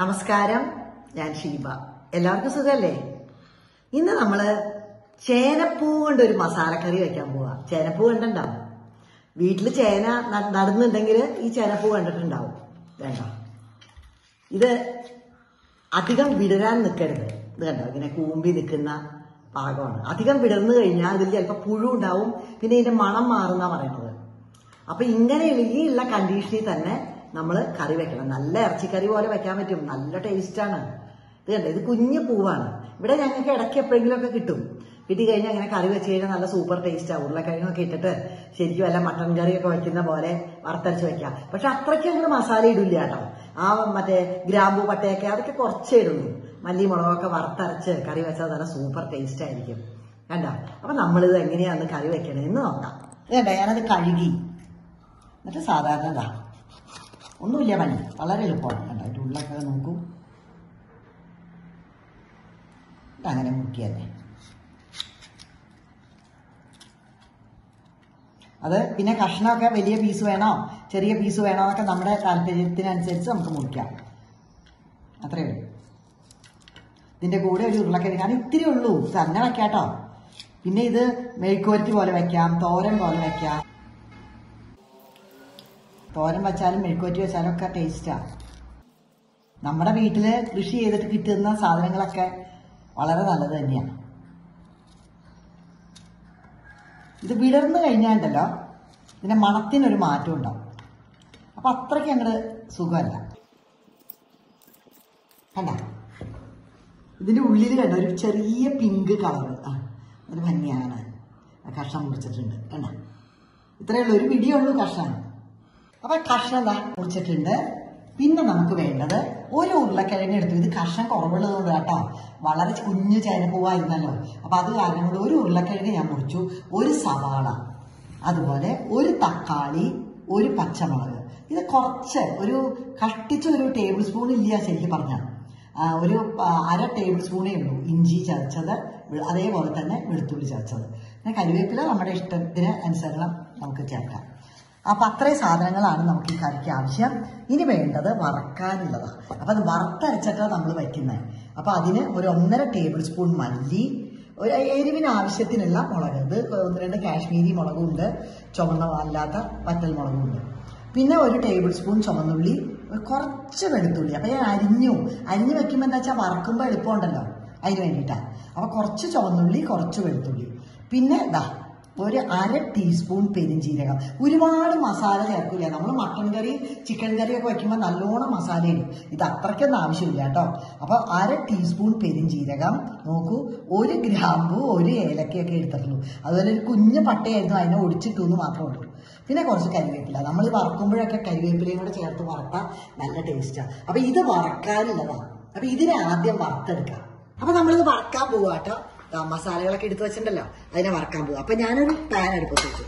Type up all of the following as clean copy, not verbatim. നമസ്കാരം, ഞാൻ ഷീബ. എല്ലാവർക്കും സുഖല്ലേ? ഇന്ന് നമ്മള് ചേനപ്പൂ കൊണ്ട് ഒരു മസാലക്കറി വെക്കാൻ പോവാ. ചേനപ്പൂ കണ്ടിട്ടുണ്ടാവും. വീട്ടില് ചേന നടന്നുണ്ടെങ്കിൽ ഈ ചേനപ്പൂ കണ്ടിട്ടുണ്ടാവും. വേണ്ട, ഇത് അധികം വിടരാൻ നിൽക്കരുത്. ഇത് കണ്ടോ, ഇങ്ങനെ കൂമ്പി നിൽക്കുന്ന പാകമാണ്. അധികം വിടർന്നു കഴിഞ്ഞാൽ അതിൽ ചിലപ്പോൾ പുഴു ഉണ്ടാവും, പിന്നെ ഇതിന്റെ മണം മാറുന്ന പറയുന്നത്. അപ്പൊ ഇങ്ങനെയുള്ള ഈ ഉള്ള കണ്ടീഷനിൽ തന്നെ നമ്മൾ കറി വെക്കണം. നല്ല ഇറച്ചിക്കറി പോലെ വെക്കാൻ പറ്റും, നല്ല ടേസ്റ്റാണ്. ഇത് കണ്ടോ, ഇത് കുഞ്ഞു പൂവാണ്. ഇവിടെ ഞങ്ങൾക്ക് ഇടയ്ക്ക് എപ്പോഴെങ്കിലുമൊക്കെ കിട്ടും. കിട്ടി കഴിഞ്ഞാൽ അങ്ങനെ കറി വെച്ച് കഴിഞ്ഞാൽ നല്ല സൂപ്പർ ടേസ്റ്റാണ്. ഉരുളക്കിഴങ്ങൊക്കെ ഇട്ടിട്ട് ശരിക്കും വല്ല മട്ടൻ കറിയൊക്കെ വയ്ക്കുന്ന പോലെ വറുത്തരച്ച് വയ്ക്കാം. പക്ഷെ അത്രയ്ക്ക് അങ്ങനെ മസാല ഇടില്ല കേട്ടോ. ആ മറ്റേ ഗ്രാമ്പു പട്ടയൊക്കെ അതൊക്കെ കുറച്ചേ ഇടുള്ളൂ. മല്ലി മുളകൊക്കെ വറുത്തരച്ച് കറി വെച്ചാൽ നല്ല സൂപ്പർ ടേസ്റ്റ് ആയിരിക്കും. കണ്ടോ, അപ്പൊ നമ്മളിത് എങ്ങനെയാണ് കറി വെക്കണേന്ന് നോക്കാം. കണ്ടോ, ഞാനത് കഴുകി എന്നിട്ട് സാധാരണ ഒന്നുമില്ല പണി, വളരെ എളുപ്പമാണ്. കണ്ടോ, അതിൻ്റെ ഉള്ളിലൊക്കെ നോക്കൂ. അങ്ങനെ മുക്കിയല്ലേ അത്. പിന്നെ കഷ്ണമൊക്കെ വലിയ പീസ് വേണോ ചെറിയ പീസ് വേണോ എന്നൊക്കെ നമ്മുടെ താല്പര്യത്തിനനുസരിച്ച് നമുക്ക് മുറിക്കാം. അത്രയേ ഉള്ളൂ. ഇതിൻ്റെ കൂടെ ഒരു ഉരുളക്കിഴങ്ങാണ്, ഇത്തിരി ഉള്ളൂ. തന്നെ വയ്ക്കാം കേട്ടോ. പിന്നെ ഇത് മെഴുക്കുവരട്ടി പോലെ വയ്ക്കാം, തോരൻ പോലെ വയ്ക്കാം. തോരൻ വച്ചാലും മെഴുക്കുവറ്റി വെച്ചാലും ഒക്കെ ടേസ്റ്റാണ്. നമ്മുടെ വീട്ടിൽ കൃഷി ചെയ്തിട്ട് കിട്ടുന്ന സാധനങ്ങളൊക്കെ വളരെ നല്ലത് തന്നെയാണ്. ഇത് വിടർന്നു കഴിഞ്ഞാണ്ടല്ലോ ഇതിൻ്റെ മണത്തിനൊരു മാറ്റം ഉണ്ടാവും. അപ്പം അത്രയ്ക്ക് അങ്ങോട്ട് സുഖമല്ല. കണ്ട, ഇതിൻ്റെ ഉള്ളിൽ കണ്ട ഒരു ചെറിയ പിങ്ക് കളർ, ആ ഒരു ഭംഗിയാണ്. കഷ്ണം മുറിച്ചിട്ടുണ്ട്. കണ്ട, ഇത്രയേ ഉള്ളൂ. ഒരു പിടിയുള്ളൂ കഷ്ണം. അപ്പം കഷ്ണം മുറിച്ചിട്ടുണ്ട്. പിന്നെ നമുക്ക് വേണ്ടത് ഒരു ഉരുളക്കിഴങ്ങ് എടുത്തു. ഇത് കഷ്ണം കുറവുള്ളതുകൊണ്ട് കേട്ടോ, വളരെ കുഞ്ഞു ചേനപ്പൂവായിരുന്നല്ലോ. അപ്പം അത് കാരണം കൊണ്ട് ഒരു ഉരുളക്കിഴങ്ങ് ഞാൻ മുറിച്ചു. ഒരു സവാള, അതുപോലെ ഒരു തക്കാളി, ഒരു പച്ചമുളക്. ഇത് കുറച്ച് ഒരു കഷ്ടിച്ച് ഒരു ടേബിൾ സ്പൂൺ ഇല്ല, ശരിക്കും പറഞ്ഞാൽ ഒരു അര ടേബിൾ സ്പൂണേ ഉള്ളൂ ഇഞ്ചി ചതച്ചത്, അതേപോലെ തന്നെ വെളുത്തുള്ളി ചതച്ചത്. പിന്നെ കറിവേപ്പില നമ്മുടെ ഇഷ്ടത്തിന് അനുസരണം നമുക്ക് ചേർക്കാം. അപ്പം അത്രയും സാധനങ്ങളാണ് നമുക്ക് ഈ കറിക്ക് ആവശ്യം. ഇനി വേണ്ടത് വറക്കാനുള്ളതാണ്. അപ്പം അത് വറുത്തരച്ചിട്ടാണ് നമ്മൾ വയ്ക്കുന്നത്. അപ്പം അതിന് ഒരു 1.5 ടേബിൾ സ്പൂൺ മല്ലി, ഒരു എരിവിന് ആവശ്യത്തിനുള്ള മുളക്, ഇത് 1-2 കാശ്മീരി മുളകുണ്ട്, ചുവന്ന അല്ലാത്ത വറ്റൽ മുളകുണ്ട്. പിന്നെ 1 ടേബിൾ സ്പൂൺ ചുവന്നുള്ളി, കുറച്ച് വെളുത്തുള്ളി. അപ്പം ഞാൻ അരിഞ്ഞ് വയ്ക്കുമ്പോൾ എന്താ വെച്ചാൽ വറക്കുമ്പോൾ എളുപ്പമുണ്ടല്ലോ, അതിന് വേണ്ടിയിട്ടാണ്. അപ്പം കുറച്ച് ചുവന്നുള്ളി, കുറച്ച് വെളുത്തുള്ളി. പിന്നെ ഇതാ ഒരു 1/2 ടീസ്പൂൺ പെരിഞ്ചീരകം. ഒരുപാട് മസാല ചേർക്കില്ല. നമ്മൾ മട്ടൻ കറി ചിക്കൻ കറിയൊക്കെ വയ്ക്കുമ്പോൾ നല്ലോണം മസാലയിടും. ഇത് അത്രയ്ക്കൊന്നും ആവശ്യമില്ല കേട്ടോ. അപ്പോൾ 1/2 ടീസ്പൂൺ പെരിഞ്ചീരകം. നോക്കൂ, 1 ഗ്രാമ്പു, 1 ഏലക്കയൊക്കെ എടുത്തിട്ടുള്ളൂ. അതുപോലെ ഒരു കുഞ്ഞു പട്ടയായിരുന്നു, അതിനെ ഒടിച്ചിട്ടു എന്ന് മാത്രമേ ഉള്ളൂ. പിന്നെ കുറച്ച് കരിവേപ്പില. നമ്മൾ വറക്കുമ്പോഴൊക്കെ കരിവേപ്പിലയും കൂടെ ചേർത്ത് വറുത്താൽ നല്ല ടേസ്റ്റാണ്. അപ്പോൾ ഇത് വറക്കാനുള്ളതാണ്. അപ്പോൾ ഇതിനെ ആദ്യം വറുത്തെടുക്കാം. അപ്പോൾ നമ്മളിത് വറക്കാൻ പോവുക കേട്ടോ. മസാലകളൊക്കെ എടുത്ത് വെച്ചിട്ടുണ്ടല്ലോ, അതിനെ വറക്കാൻ പോകും. അപ്പം ഞാനൊരു പാൻ അടുപ്പത്ത് വെച്ചു.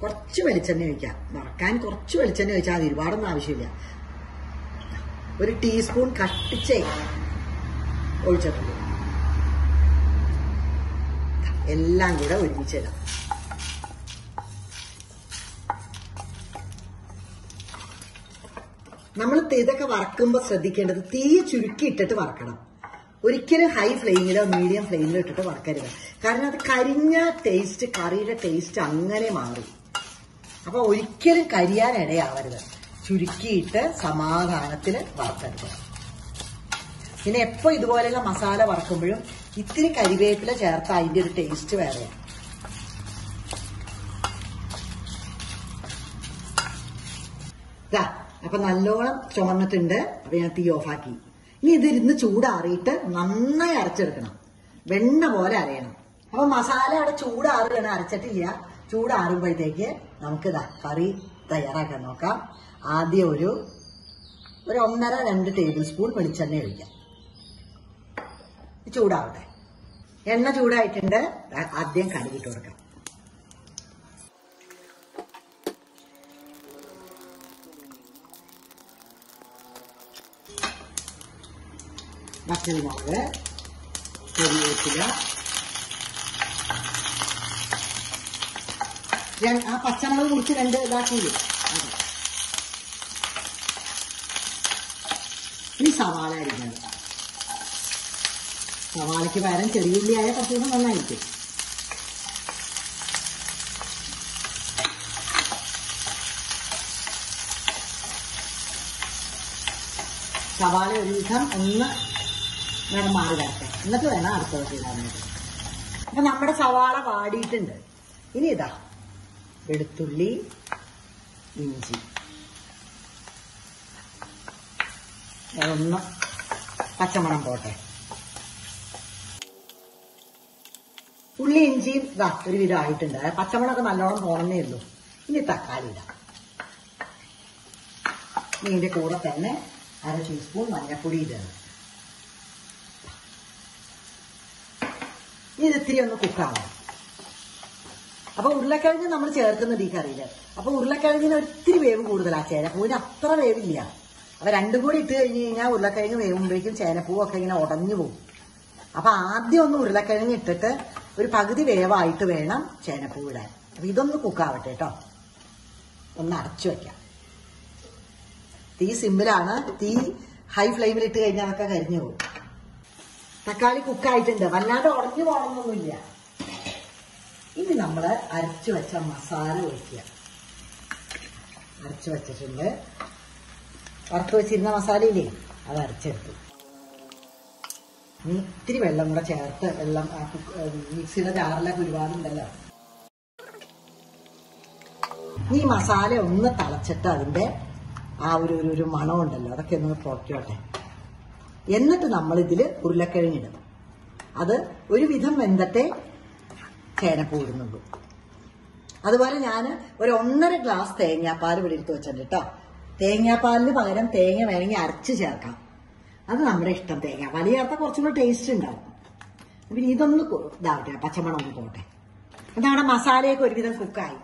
കുറച്ച് വെളിച്ചെണ്ണ ഒഴിക്കാം. വറക്കാൻ കുറച്ച് വെളിച്ചെണ്ണ ഒഴിച്ചാൽ അത് ഒരുപാടൊന്നും ആവശ്യമില്ല. 1 ടീസ്പൂൺ കഷ്ടിച്ചേ ഒഴിച്ചിട്ടുണ്ട്. എല്ലാം കൂടെ ഒരുമിച്ചിടാം. നമ്മൾ ഇതൊക്കെ വറക്കുമ്പോൾ ശ്രദ്ധിക്കേണ്ടത് തീ ചുരുക്കി ഇട്ടിട്ട് വറക്കണം. ഒരിക്കലും ഹൈ ഫ്ലെയിമിലോ മീഡിയം ഫ്ലെയിമിലോ ഇട്ടിട്ട് വറക്കരുത്. കാരണം അത് കരിഞ്ഞ ടേസ്റ്റ്, കറിയുടെ ടേസ്റ്റ് അങ്ങനെ മാറും. അപ്പോൾ ഒരിക്കലും കരിയാൻ ഇടയാവരുത്. ചുരുക്കിയിട്ട് സമാധാനത്തിൽ വറുത്തെടുക്കുക. പിന്നെ എപ്പോൾ ഇതുപോലെയുള്ള മസാല വറക്കുമ്പോഴും ഇത്തിരി കരിവേപ്പില ചേർത്ത് അതിൻ്റെ ഒരു ടേസ്റ്റ് വേറെയാണ്. അപ്പം നല്ലോണം ചുമന്നിട്ടുണ്ട്. അപ്പം ഞാൻ തീ ഓഫാക്കി. ഇനി ഇതിരുന്ന് ചൂടാറിയിട്ട് നന്നായി അരച്ചെടുക്കണം. വെണ്ണ പോലെ അരയണം. അപ്പം മസാല അവിടെ ചൂടാറുകയാണ്, അരച്ചിട്ടില്ല. ചൂടാറുമ്പോഴത്തേക്ക് നമുക്ക് കറി തയ്യാറാക്കാൻ നോക്കാം. ആദ്യം ഒരു 1.5-2 ടേബിൾ സ്പൂൺ വെളിച്ചെണ്ണ ഒഴിക്കാം. ചൂടാവട്ടെ. എണ്ണ ചൂടായിട്ടുണ്ട്. ആദ്യം കടുകിട്ട് കൊടുക്കാം. പച്ചമുളക്, കരിവേപ്പില. ആ പച്ചമുളക് മുറിച്ച് 2 ഇതാക്കിയില്ലേ, ഈ സവാള അരിക്കണം. സവാളയ്ക്ക് പകരം ചെറിയ ഉള്ളിയായ കുറച്ചുകൂടെ നന്നായിരിക്കും. സവാള ഒരു വിധം ഒന്ന് വേണം മാറി വരട്ടെ, എന്നിട്ട് വേണം അടുത്തതൊക്കെ ഇടാൻ വേണ്ടി. അപ്പം നമ്മുടെ സവാള വാടിയിട്ടുണ്ട്. ഇനി ഇതാ വെളുത്തുള്ളി, ഇഞ്ചി ഒന്ന് പച്ചമണം പോട്ടെ. ഉള്ളി ഇഞ്ചിയും ഇതാ ഒരു വിധം ആയിട്ടുണ്ട്. പച്ചമണമൊക്കെ നല്ലോണം പോകണമെന്നേ ഉള്ളൂ. ഇനി തക്കാളി ഇടാം. ഇതിൻ്റെ കൂടെ തന്നെ അര ടീസ്പൂൺ മഞ്ഞപ്പൊടി ഇടാം. ഇത് ഇത്തിരി ഒന്ന് കുക്കാവണം. അപ്പൊ ഉരുളക്കിഴങ്ങ് നമ്മൾ ചേർക്കുന്നത് ഈ കറിയിൽ. അപ്പൊ ഉരുളക്കിഴങ്ങിന് ഒത്തിരി വേവ് കൂടുതലാണ്. ചേനപ്പൂവിന് അത്ര വേവില്ല. അപ്പൊ രണ്ടും കൂടി ഇട്ട് കഴിഞ്ഞ് കഴിഞ്ഞാൽ ഉരുളക്കിഴങ്ങ് വേവുമ്പോഴേക്കും ചേനപ്പൂവൊക്കെ ഇങ്ങനെ ഉടഞ്ഞു പോകും. അപ്പൊ ആദ്യം ഒന്ന് ഉരുളക്കിഴങ്ങ് ഇട്ടിട്ട് ഒരു പകുതി വേവായിട്ട് വേണം ചേനപ്പൂവ് ഇടാൻ. അപ്പൊ ഇതൊന്ന് കുക്കാവട്ടെ കേട്ടോ. ഒന്ന് അടച്ചു വയ്ക്കാം. തീ സിമ്പിളാണ്. തീ ഹൈ ഫ്ലെയിമിൽ ഇട്ട് കഴിഞ്ഞാൽ അതൊക്കെ കരിഞ്ഞു പോകും. തക്കാളി കുക്കായിട്ടുണ്ട്. വല്ലാതെ ഉടഞ്ഞു പോകണമെന്നൊന്നുമില്ല. ഇനി നമ്മൾ അരച്ചു വെച്ച മസാല ഒഴിക്കുക. അരച്ചു വെച്ചിട്ടുണ്ട്. വറുത്ത് വെച്ചിരുന്ന മസാലയില്ലേ, അത് അരച്ചെടുത്തു. ഇത്തിരി വെള്ളം കൂടെ ചേർത്ത് വെള്ളം മിക്സിയുടെ ജാറിലെ കുരുവാടുണ്ടല്ലോ. ഈ മസാല ഒന്ന് തളച്ചിട്ട് അതിന്റെ ആ ഒരു മണം ഉണ്ടല്ലോ, അതൊക്കെ ഒന്ന് പുറത്തോട്ടെ. എന്നിട്ട് നമ്മളിതിൽ ഉരുളക്കിഴങ്ങിടും. അത് ഒരുവിധം വെന്തത്തെ ചേനപ്പൂ ഇടുന്നുള്ളൂ. അതുപോലെ ഞാൻ ഒരു 1.5 ഗ്ലാസ് തേങ്ങാപ്പാൽ ഇവിടെ എടുത്ത് വെച്ചിട്ടുണ്ട് കേട്ടോ. തേങ്ങാപ്പാലിന് പകരം തേങ്ങ വേണമെങ്കിൽ അരച്ച് ചേർക്കാം. അത് നമ്മുടെ ഇഷ്ടം. തേങ്ങാപ്പാൽ ചേർത്താൽ കുറച്ചും കൂടെ ടേസ്റ്റ് ഉണ്ടാവും. പിന്നെ ഇതൊന്ന് ഇതാവട്ടെ, പച്ചമണം ഒന്ന് പോട്ടെ. നമ്മുടെ മസാലയൊക്കെ ഒരുവിധം കുക്കായി.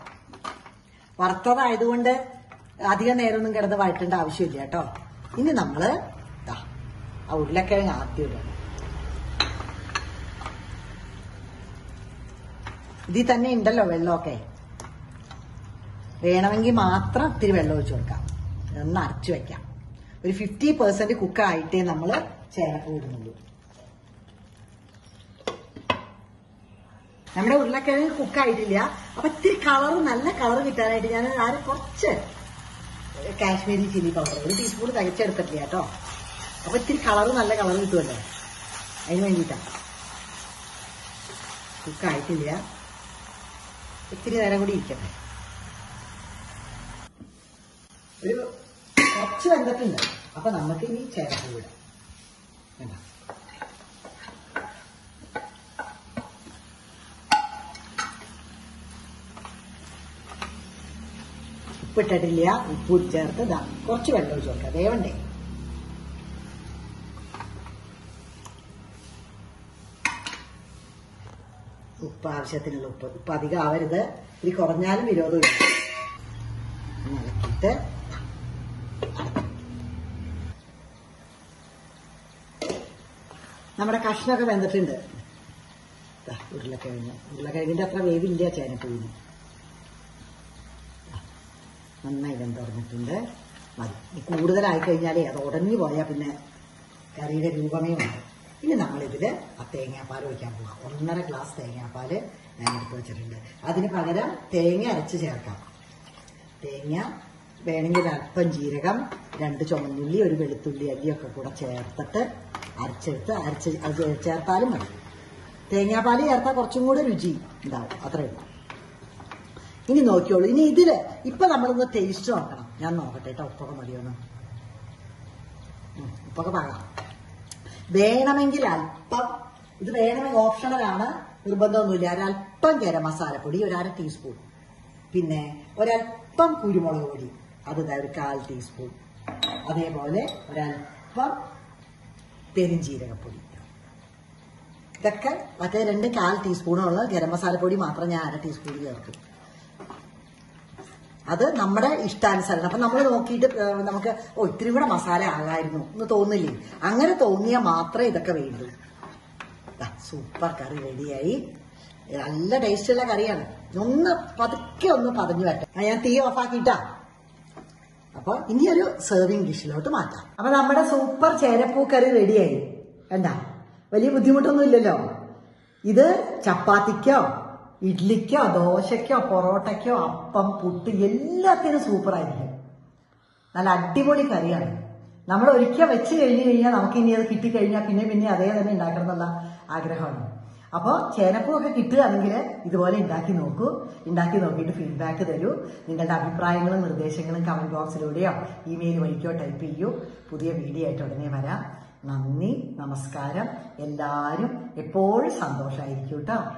വറുത്തതായതുകൊണ്ട് അധികം നേരമൊന്നും കിടന്ന് വഴറ്റേണ്ട ആവശ്യമില്ല കേട്ടോ. ഇനി നമ്മൾ ആ ഉരുളക്കിഴങ്ങ് ആദ്യം ഇടണം. ഇതിൽ തന്നെ ഉണ്ടല്ലോ വെള്ളമൊക്കെ. വേണമെങ്കിൽ മാത്രം ഇത്തിരി വെള്ളം ഒഴിച്ചു കൊടുക്കാം. ഒന്ന് അരച്ചു വയ്ക്കാം. ഒരു 50% കുക്കായിട്ടേ നമ്മൾ ചേർത്ത് ഇടുന്നുള്ളൂ. നമ്മുടെ ഉരുളക്കിഴങ്ങ് കുക്കായിട്ടില്ല. അപ്പൊ ഇത്തിരി കളറ്, നല്ല കളറ് കിട്ടാനായിട്ട് ഞാൻ കുറച്ച് കാശ്മീരി ചില്ലി പൗഡർ 1 ടീസ്പൂൺ തികച്ചെടുത്തിട്ടില്ല കേട്ടോ. അപ്പൊ ഇത്തിരി കളറ്, നല്ല കളറ് കിട്ടുമല്ലോ, അതിന് വേണ്ടിയിട്ടാണ്. കുക്കായിട്ടില്ല, ഇത്തിരി നേരം കൂടി ഇരിക്കട്ടെ. ഒരു കുറച്ച് വെന്തട്ടുണ്ട്. അപ്പൊ നമുക്ക് ഇനി ചേർത്ത് വിടാം. ഉപ്പിട്ടിട്ടില്ല. ഉപ്പ് ചേർത്ത് കുറച്ച് വെള്ളം ഒഴിച്ച് കൊടുക്കാം. വേവണ്ടേ. ഉപ്പ് ആവശ്യത്തിനുള്ള ഉപ്പ്. ഉപ്പ് അധികം ആവരുത്. ഇത് കുറഞ്ഞാലും വിരോധമില്ല. ഇളക്കിയിട്ട് നമ്മുടെ കഷ്ണമൊക്കെ വെന്തിട്ടുണ്ട്. ഉരുളക്കിഴങ്ങിന്റെ അത്ര വേവില്ല ചേനപ്പൂവിന്. നന്നായി വെന്തുറഞ്ഞിട്ടുണ്ട്. മതി. കൂടുതലായി കഴിഞ്ഞാലേ അത് ഉടഞ്ഞു പോയാൽ പിന്നെ കറിയുടെ രൂപമേ ഉണ്ട്. ഇനി നമ്മളിതില് ആ തേങ്ങാപ്പാൽ ഒഴിക്കാൻ പോകാം. 1.5 ഗ്ലാസ് തേങ്ങാപ്പാൽ ഞാൻ എടുത്ത് വെച്ചിട്ടുണ്ട്. അതിന് പകരം തേങ്ങ അരച്ച് ചേർക്കാം. തേങ്ങ വേണമെങ്കിൽ അല്പം ജീരകം, 2 ചുമന്നുള്ളി, 1 വെളുത്തുള്ളി അല്ലിയൊക്കെ കൂടെ ചേർത്തിട്ട് അരച്ച് ചേർത്താലും മതി. തേങ്ങാപ്പാൽ ചേർത്താൽ കുറച്ചും കൂടെ രുചി ഉണ്ടാവും. അത്രയേ ഉള്ളൂ. ഇനി നോക്കിയോളൂ. ഇനി ഇതില് ഇപ്പൊ നമ്മളൊന്ന് ടേസ്റ്റ് നോക്കണം. ഞാൻ നോക്കട്ടെ കേട്ടോ, ഉപ്പൊക്കെ മതിയോന്ന്. ഉപ്പൊക്കെ പറയാം. വേണമെങ്കിൽ അല്പം, ഇത് വേണമെങ്കിൽ ഓപ്ഷണലാണ്, നിർബന്ധമൊന്നുമില്ല, ഒരല്പം ഗരം മസാലപ്പൊടി 1/2 ടീസ്പൂൺ, പിന്നെ ഒരല്പം കുരുമുളക് പൊടി, അത് 1/4 ടീസ്പൂൺ, അതേപോലെ ഒരല്പം പെരുംജീരകപ്പൊടി. ഇതൊക്കെ മറ്റേ 2 1/4 ടീസ്പൂണുള്ള ഗരം മസാലപ്പൊടി മാത്രം ഞാൻ 1/2 ടീസ്പൂൺ ചേർക്കും. അത് നമ്മുടെ ഇഷ്ടാനുസരണം. അപ്പം നമ്മൾ നോക്കിയിട്ട് നമുക്ക് ഇത്തിരി കൂടെ മസാല ആകായിരുന്നു എന്ന് തോന്നില്ലേ, അങ്ങനെ തോന്നിയാൽ മാത്രമേ ഇതൊക്കെ വേണ്ടൂ. സൂപ്പർ കറി റെഡിയായി. നല്ല ടേസ്റ്റുള്ള കറിയാണ്. ഒന്ന് പതുക്കെ ഒന്ന് പതഞ്ഞു വരട്ടെ. ഞാൻ തീ ഓഫാക്കിയിട്ടാ. അപ്പോൾ ഇനി ഒരു സെർവിങ് ഡിഷിലോട്ട് മാറ്റാം. അപ്പോൾ നമ്മുടെ സൂപ്പർ ചേരപ്പൂക്കറി റെഡിയായി. വേണ്ട, വലിയ ബുദ്ധിമുട്ടൊന്നും ഇല്ലല്ലോ. ഇത് ചപ്പാത്തിക്കോ ഇഡ്ലിക്കോ ദോശയ്ക്കോ പൊറോട്ടയ്ക്കോ അപ്പം പുട്ട് എല്ലാത്തിനും സൂപ്പറായിരിക്കും. നല്ല അടിപൊളി കറിയാണ്. നമ്മൾ ഒരിക്കൽ വെച്ച് കഴിഞ്ഞ് കഴിഞ്ഞാൽ നമുക്ക് ഇനി അത് കിട്ടിക്കഴിഞ്ഞാൽ പിന്നെ പിന്നെ അതേ തന്നെ ഉണ്ടാക്കണം എന്നുള്ള ആഗ്രഹമാണ്. അപ്പോൾ ചേനപ്പൂവൊക്കെ കിട്ടുകയാണെങ്കിൽ ഇതുപോലെ ഉണ്ടാക്കി നോക്കൂ. ഉണ്ടാക്കി നോക്കിയിട്ട് ഫീഡ്ബാക്ക് തരൂ. നിങ്ങളുടെ അഭിപ്രായങ്ങളും നിർദ്ദേശങ്ങളും കമന്റ് ബോക്സിലൂടെയോ ഇമെയിൽ വഴിക്കോ ടൈപ്പ് ചെയ്യൂ. പുതിയ വീഡിയോ ആയിട്ട് ഉടനെ വരാം. നന്ദി, നമസ്കാരം. എല്ലാവരും എപ്പോഴും സന്തോഷമായിരിക്കും കേട്ടോ.